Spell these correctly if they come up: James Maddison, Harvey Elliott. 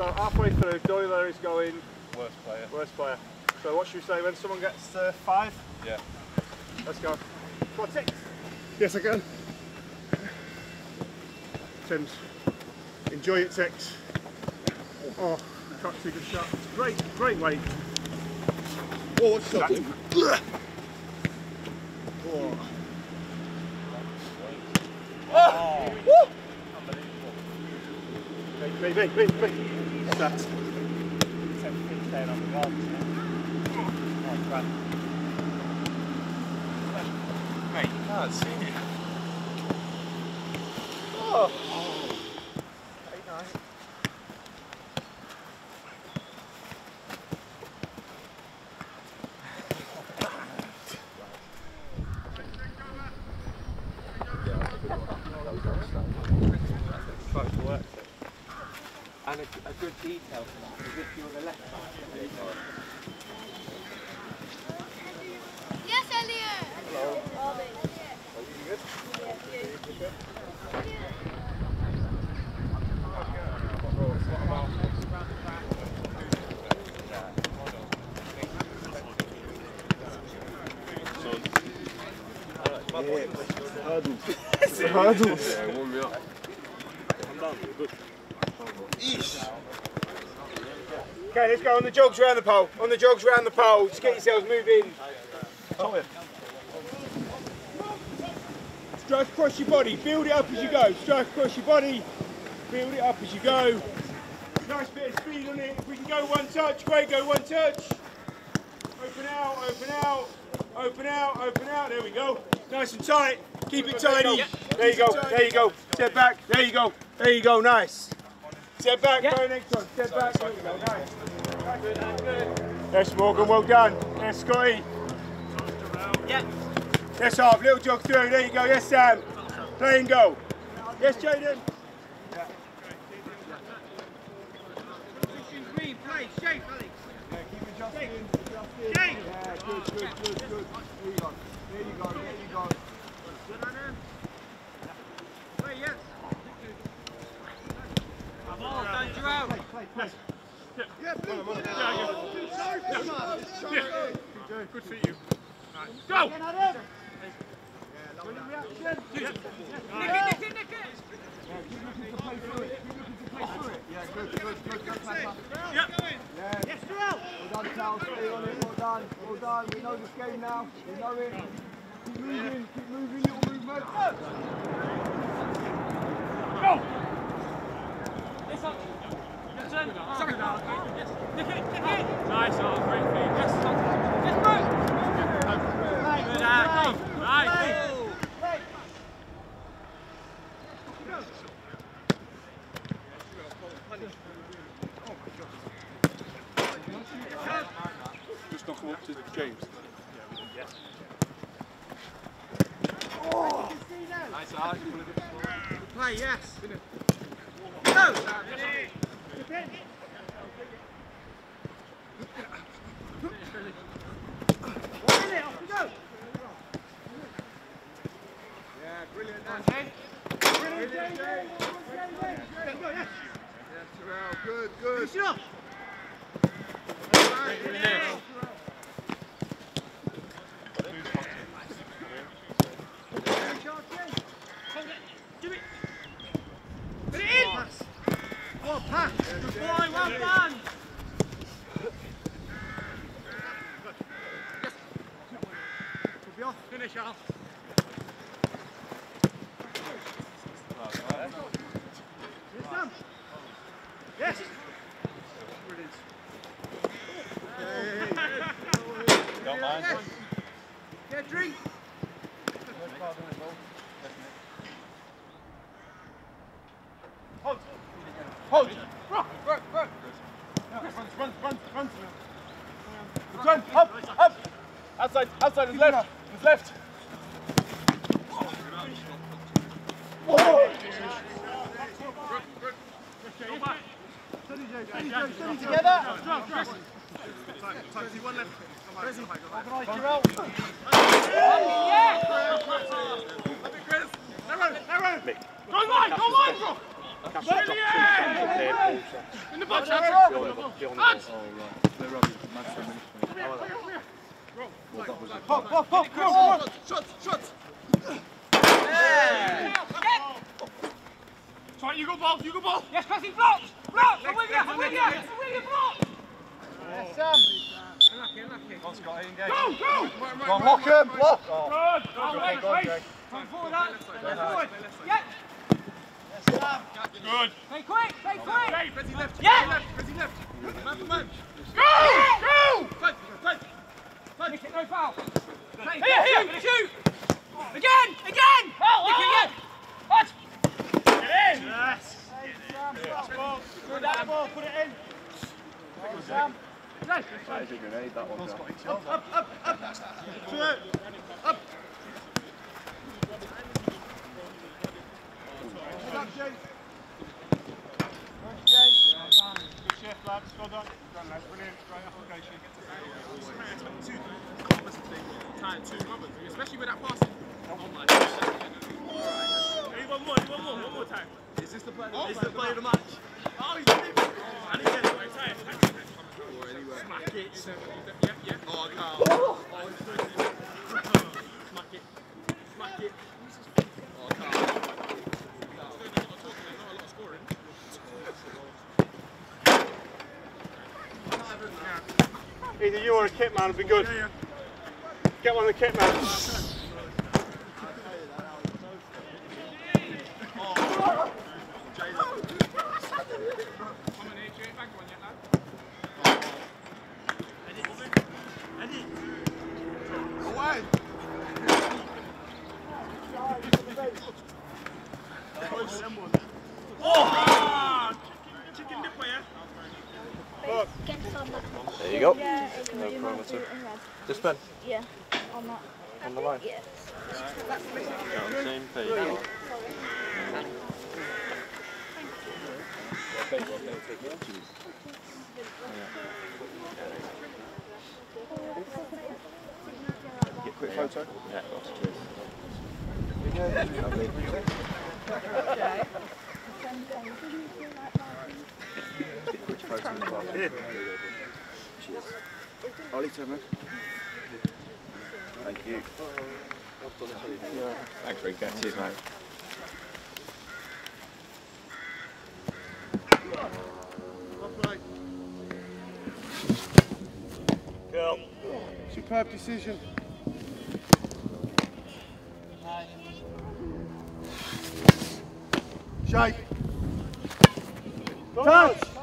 So halfway through, Doyle is going... Worst player. Worst player. So what should we say when someone gets 5? Yeah. Let's go. Come on, 6. Yes, I can. Tim's. Enjoy it, 6. Oh, that's a good shot. Great, great weight. Oh, what's that? Oh. Oh. Woo. Me. What's that? 10-15 on the wall. Oh, crap. Mate, you can't see it. Oh. Oh. Very nice. And a good detail for that, as if you were the left back. Yes, Elliott! Hello. Are you good? Hurdles. Yeah, warm me up. I'm done, good. Eesh. Okay, let's go on the jogs round the pole. On the jogs round the pole. Just get yourselves moving. Oh. Strike across your body. Build it up as you go. Strike across your body. Build it up as you go. Nice bit of speed on it. If we can go one touch, great, go one touch. Open out, open out, open out, open out. There we go. Nice and tight. Keep it tidy. There you go. There you go. Step back. There you go. There you go. Nice. Step back, go next one. Step back, there you go. Nice. Good. Yes, Morgan, well done. Yes, Scotty. Yes. Yes, Harv, little jog through. There you go. Yes, Sam. Play and go. Yes, Jaden. Position 3, play, shape, Alex. Yeah, keep adjusting. Shape. Yeah, good. There you go. Good on him. Play, yes. Play. Yeah, blue. Yeah. Good for you. Right. Go! Nick it! Yeah, good. Yeah. Yes, well done, Sal. Stay on it. Well done. We know this game now. We know it. Keep moving. Little movement. Go! Sorry. Nice, all great feet. Yes, just move. Good act. Nice. Just knock him up to James. Yes. Oh. Nice, hard. Play, yes. Go. Off we go! Yeah, brilliant that. Brilliant Jay! Yes! Terrell, good! Finish it off! Outside is left. It's left. Steady, together. One left. Come on, Chris. Go wide. In the box, Shots! Right, you go ball! Yes, Cassie, block! A winger, block! Yes, Sam! Unlucky. Go on, Scott, engage. Go! Go on, lock him, block! Go on, Jake. Come forward, Ant. Yep! Yes, Sam! Good! Play quick! Jake, Prezi left! Man! Go! Go! Nick it, no foul! Here! Shoot! Again! Nick it, yes! In. Yes! Good that ball, put it in! That was a grenade, that one. Up! Good up, James! Good shift, lads, well done. Brilliant, great application. Two, especially with that passing. Oh my gosh. One more time. Is this the play of the match? Oh, he's in it! I didn't get it, but it's smack it. Yeah. Oh, Carl. Smack it. Oh, Carl. There's not a lot of scoring. Either you or a kit man would be good. Get one of the kit man. There you go. Yeah, no parameter. This pen? Yeah. On the line? Yeah. On the same page. Get a quick photo? Yeah, cheers. Which photo is that? Cheers. Ollie, turn around. Thank you. Thanks, Rick. Cheers, mate. Girl. Superb decision. Shape. Touch!